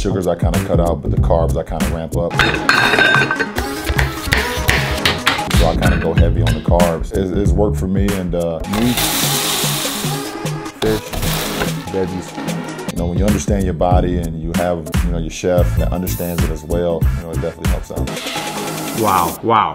sugars I kind of cut out, but the carbs I kind of ramp up. So I kind of go heavy on the carbs. It's worked for me, and meat, fish, veggies. You know, when you understand your body and you have, you know, your chef that understands it as well, you know, it definitely helps out. Wow, wow.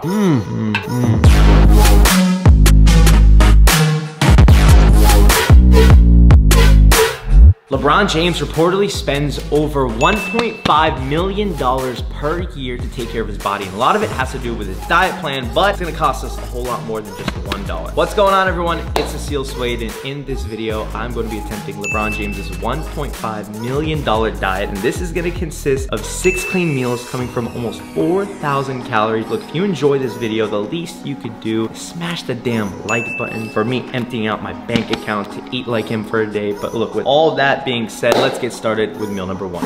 LeBron James reportedly spends over $1.5 million per year to take care of his body. And a lot of it has to do with his diet plan, but it's gonna cost us a whole lot more than just $1. What's going on, everyone? It's Aseel Soueid, and in this video, I'm gonna be attempting LeBron James's $1.5 million diet. And this is gonna consist of 6 clean meals coming from almost 4,000 calories. Look, if you enjoy this video, the least you could do is smash the damn like button for me emptying out my bank account to eat like him for a day. But look, with all that being said, let's get started with meal number 1.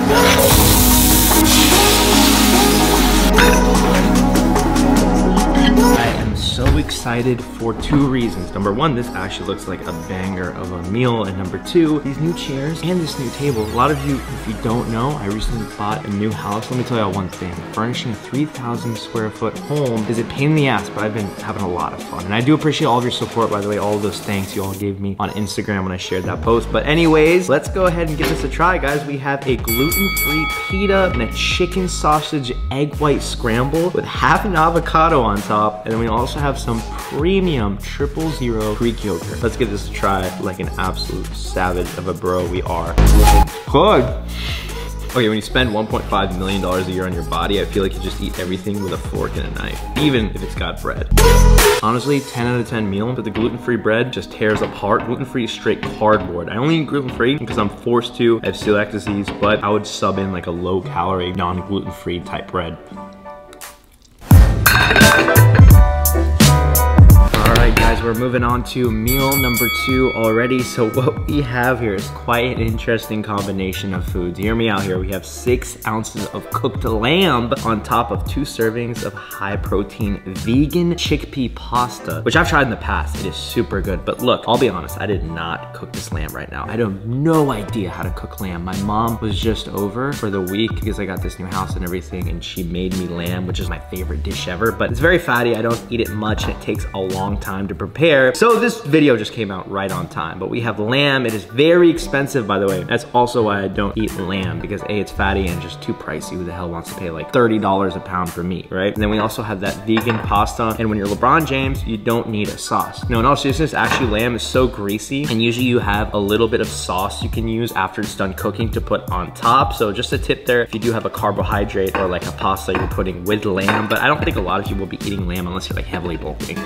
I am so excited for 2 reasons. Number 1, this actually looks like a banger of a meal. And number 2, these new chairs and this new table. A lot of you, if you don't know, I recently bought a new house. Let me tell you one thing. Furnishing a 3,000 square foot home is a pain in the ass, but I've been having a lot of fun. And I do appreciate all of your support, by the way, all of those thanks you all gave me on Instagram when I shared that post. But anyways, let's go ahead and give this a try, guys. We have a gluten-free pita and a chicken sausage egg white scramble with half an avocado on top. And then we also have some premium 000 Greek yogurt. Let's give this a try like an absolute savage of a bro we are. Good. Okay, when you spend $1.5 million a year on your body, I feel like you just eat everything with a fork and a knife, even if it's got bread. Honestly, 10 out of 10 meal, but the gluten-free bread just tears apart. Gluten-free is straight cardboard. I only eat gluten-free because I'm forced to. I have celiac disease, but I would sub in like a low-calorie, non-gluten-free type bread. We're moving on to meal number 2 already. So what we have here is quite an interesting combination of foods. Hear me out here. We have 6 ounces of cooked lamb on top of 2 servings of high protein vegan chickpea pasta, which I've tried in the past. It is super good, but look, I'll be honest, I did not cook this lamb right now. I have no idea how to cook lamb. My mom was just over for the week because I got this new house and everything, and she made me lamb, which is my favorite dish ever, but it's very fatty. I don't eat it much, and it takes a long time to prepare. So this video just came out right on time, but we have lamb. It is very expensive, by the way. That's also why I don't eat lamb, because A, it's fatty and just too pricey. Who the hell wants to pay like $30 a pound for meat, right? And then we also have that vegan pasta. And when you're LeBron James, you don't need a sauce. No, in all seriousness, actually lamb is so greasy, and usually you have a little bit of sauce you can use after it's done cooking to put on top. So just a tip there, if you do have a carbohydrate or like a pasta you're putting with lamb, but I don't think a lot of you will be eating lamb unless you're like heavily bulking.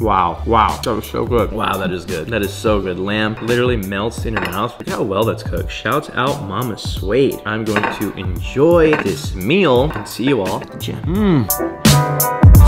Wow, wow. That was so good. Wow, that is good. That is so good. Lamb literally melts in your mouth. Look how well that's cooked. Shouts out Mama Soueid. I'm going to enjoy this meal and see you all at the gym.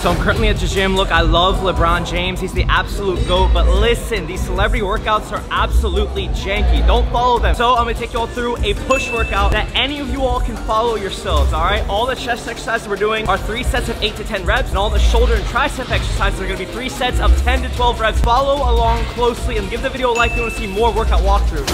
So I'm currently at the gym. Look, I love LeBron James. He's the absolute GOAT, but listen, these celebrity workouts are absolutely janky. Don't follow them. So I'm gonna take you all through a push workout that any of you all can follow yourselves, all right? All the chest exercises we're doing are 3 sets of 8 to 10 reps, and all the shoulder and tricep exercises are gonna be 3 sets of 10 to 12 reps. Follow along closely and give the video a like if you wanna see more workout walkthroughs.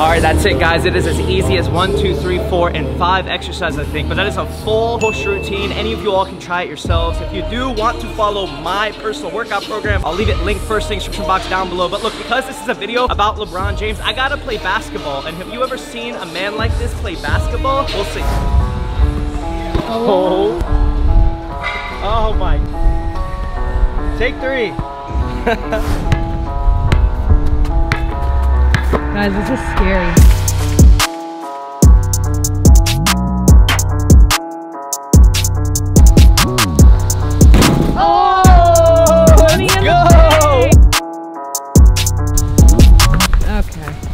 All right, that's it, guys. It is as easy as 1, 2, 3, 4, and 5 exercises, I think. But that is a full push routine. Any of you all can try it yourselves. If you do want to follow my personal workout program, I'll leave it linked first thing description box down below. But look, because this is a video about LeBron James, I gotta play basketball. And have you ever seen a man like this play basketball? We'll see. Oh my. Take 3. Guys, this is scary.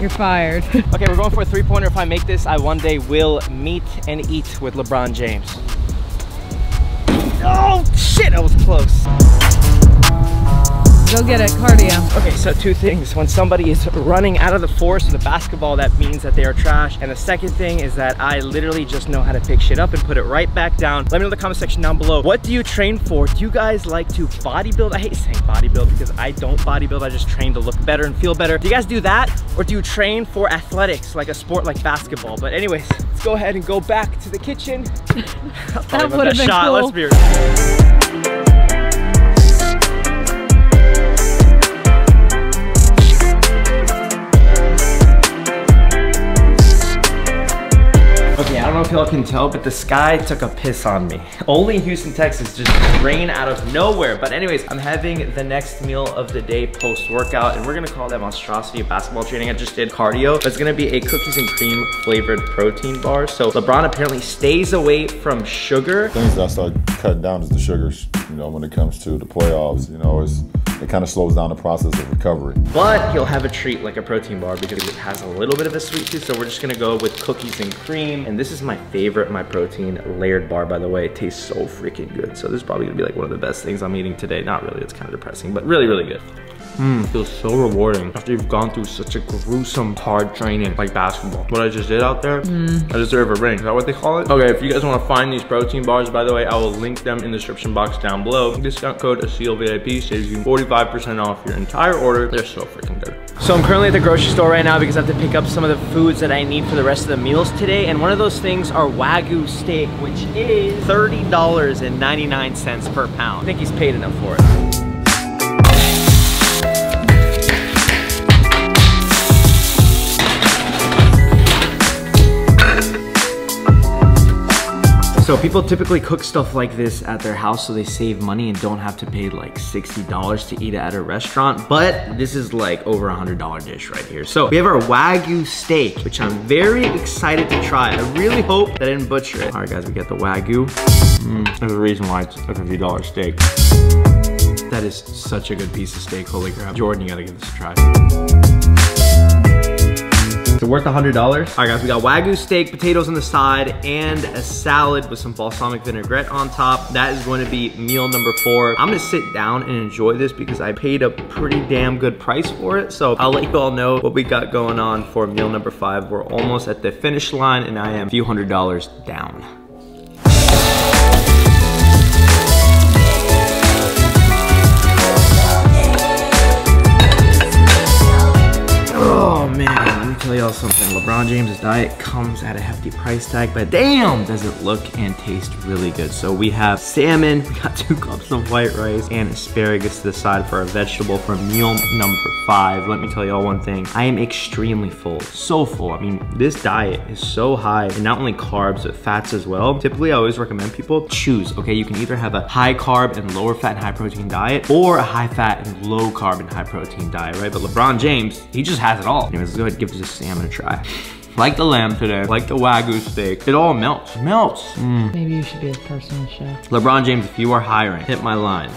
You're fired. Okay, we're going for a 3-pointer. If I make this, I one day will meet and eat with LeBron James. Oh, shit, I was close. Go get it, cardio. Okay, so 2 things. When somebody is running out of the force of the basketball, that means that they are trash. And the second thing is that I literally just know how to pick shit up and put it right back down. Let me know in the comment section down below. What do you train for? Do you guys like to bodybuild? I hate saying bodybuild because I don't bodybuild. I just train to look better and feel better. Do you guys do that? Or do you train for athletics, like a sport like basketball? But anyways, let's go ahead and go back to the kitchen. That would have been cool. Let's be real. I don't know if y'all can tell, but the sky took a piss on me. Only in Houston, Texas, just rain out of nowhere. But anyways, I'm having the next meal of the day post-workout, and we're gonna call that monstrosity of basketball training. I just did cardio, but it's gonna be a cookies and cream flavored protein bar. So LeBron apparently stays away from sugar. Things that I started cutting down is the sugars, you know, when it comes to the playoffs, you know, it kind of slows down the process of recovery. But he'll have a treat like a protein bar because it has a little bit of a sweet tooth, so we're just gonna go with cookies and cream. And this is my favorite My Protein layered bar, by the way. It tastes so freaking good. So this is probably gonna be like one of the best things I'm eating today. Not really, it's kind of depressing, but really, really good. Feels so rewarding after you've gone through such a gruesome, hard training like basketball. What I just did out there, I deserve a ring. Is that what they call it? Okay, if you guys want to find these protein bars, by the way, I will link them in the description box down below. Discount code ASEELVIP saves you 45% off your entire order. They're so freaking good. So I'm currently at the grocery store right now because I have to pick up some of the foods that I need for the rest of the meals today. And one of those things are Wagyu steak, which is $30.99 per pound. I think he's paid enough for it. So people typically cook stuff like this at their house so they save money and don't have to pay like $60 to eat it at a restaurant, but this is like over $100 dish right here. So we have our Wagyu steak, which I'm very excited to try. I really hope that I didn't butcher it. All right guys, we got the Wagyu. There's a reason why it's like a $50 steak. That is such a good piece of steak, holy crap. Jordan, you gotta give this a try. Is it worth $100? All right, guys, we got Wagyu steak, potatoes on the side, and a salad with some balsamic vinaigrette on top. That is going to be meal number 4. I'm gonna sit down and enjoy this because I paid a pretty damn good price for it. So I'll let you all know what we got going on for meal number 5. We're almost at the finish line and I am a few $100s down. Oh man. Tell y'all something, LeBron James' diet comes at a hefty price tag, but damn, does it look and taste really good. So we have salmon, we got 2 cups of white rice, and asparagus to the side for our vegetable for meal number 5. Let me tell y'all one thing, I am extremely full, so full. I mean, this diet is so high in not only carbs, but fats as well. Typically, I always recommend people choose, okay? You can either have a high carb and lower fat and high protein diet, or a high fat and low carb and high protein diet, right? But LeBron James, he just has it all. Anyways, let's go ahead and give this salmon a try. Like the lamb today, like the Wagyu steak, it all melts, Maybe you should be a personal chef. LeBron James, if you are hiring, hit my line.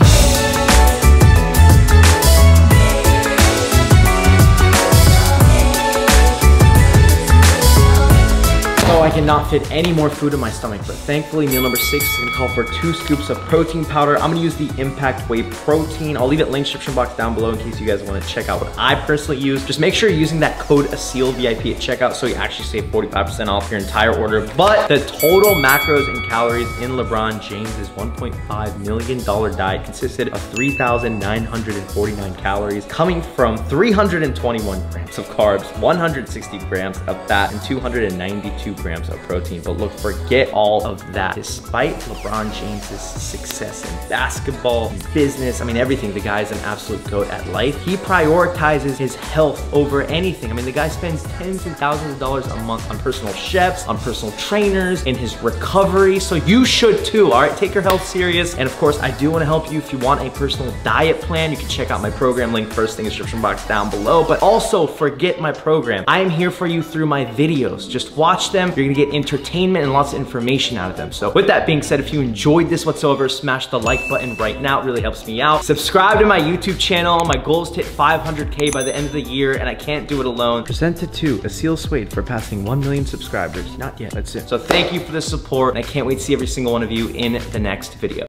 So I cannot fit any more food in my stomach, but thankfully meal number 6 is gonna call for 2 scoops of protein powder. I'm gonna use the Impact Whey Protein. I'll leave it linked in the description box down below in case you guys wanna check out what I personally use. Just make sure you're using that code ASEELVIP at checkout so you actually save 45% off your entire order. But the total macros and calories in LeBron James' $1.5 million diet consisted of 3,949 calories coming from 321 grams of carbs, 160 grams of fat, and 292 grams of protein. But look, forget all of that. Despite LeBron James's success in basketball, in business, I mean everything, the guy's an absolute goat at life. He prioritizes his health over anything. I mean, the guy spends tens and thousands of dollars a month on personal chefs, on personal trainers, in his recovery. So you should too, all right? Take your health serious. And of course, I do wanna help you if you want a personal diet plan. You can check out my program link first thing in the description box down below. But also, forget my program. I am here for you through my videos. Just watch them. You're gonna get entertainment and lots of information out of them. So with that being said, if you enjoyed this whatsoever, smash the like button right now. It really helps me out. Subscribe to my YouTube channel. My goal is to hit 500K by the end of the year, and I can't do it alone. Presented to Aseel Soueid for passing 1 million subscribers. Not yet, that's it. So thank you for the support, and I can't wait to see every single one of you in the next video.